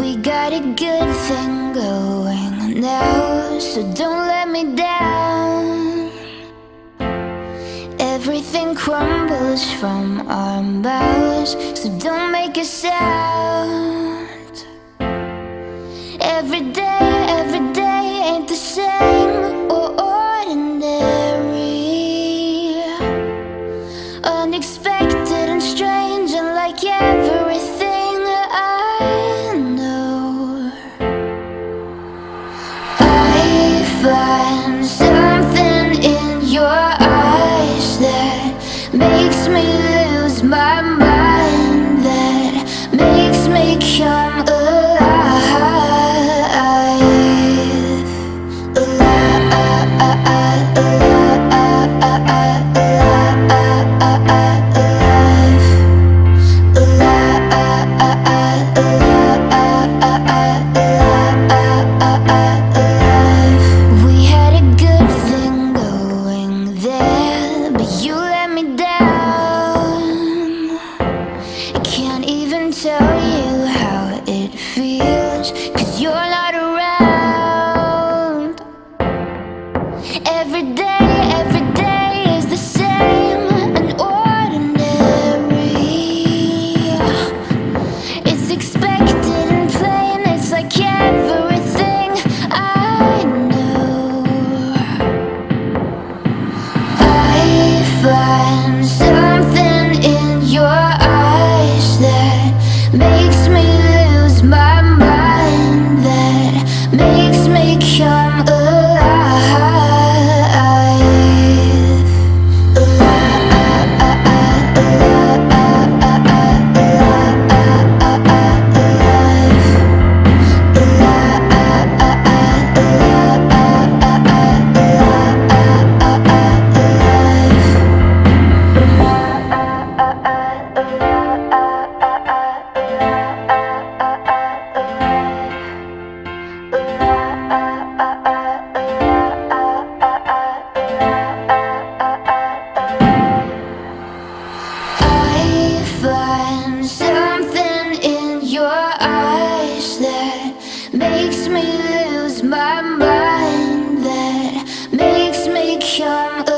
We got a good thing going now, so don't let me down. Everything crumbles from our mouths, so don't make a sound. Every day ain't the same or ordinary. Unexpected and strange, unlike everything makes me lose my mind, that makes me come alive. We had a good thing going there, but you let me down. Can't even tell you how it feels, 'cause you're not around. Every day is the same and ordinary. It's expected and plain, it's like everything I know. I find something in your eyes that makes me lose my mind, that makes me come makes me lose my mind, that makes me come alive.